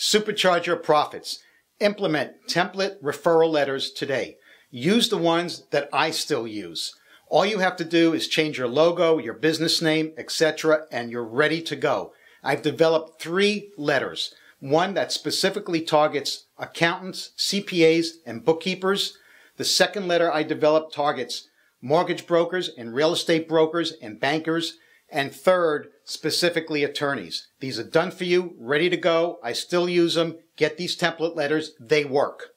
Supercharge your profits. Implement template referral letters today. Use the ones that I still use. All you have to do is change your logo, your business name, etc., and you're ready to go. I've developed 3 letters. One that specifically targets accountants, CPAs, and bookkeepers. The second letter I developed targets mortgage brokers and real estate brokers and bankers. And third, specifically attorneys. These are done for you, ready to go. I still use them. Get these template letters. They work.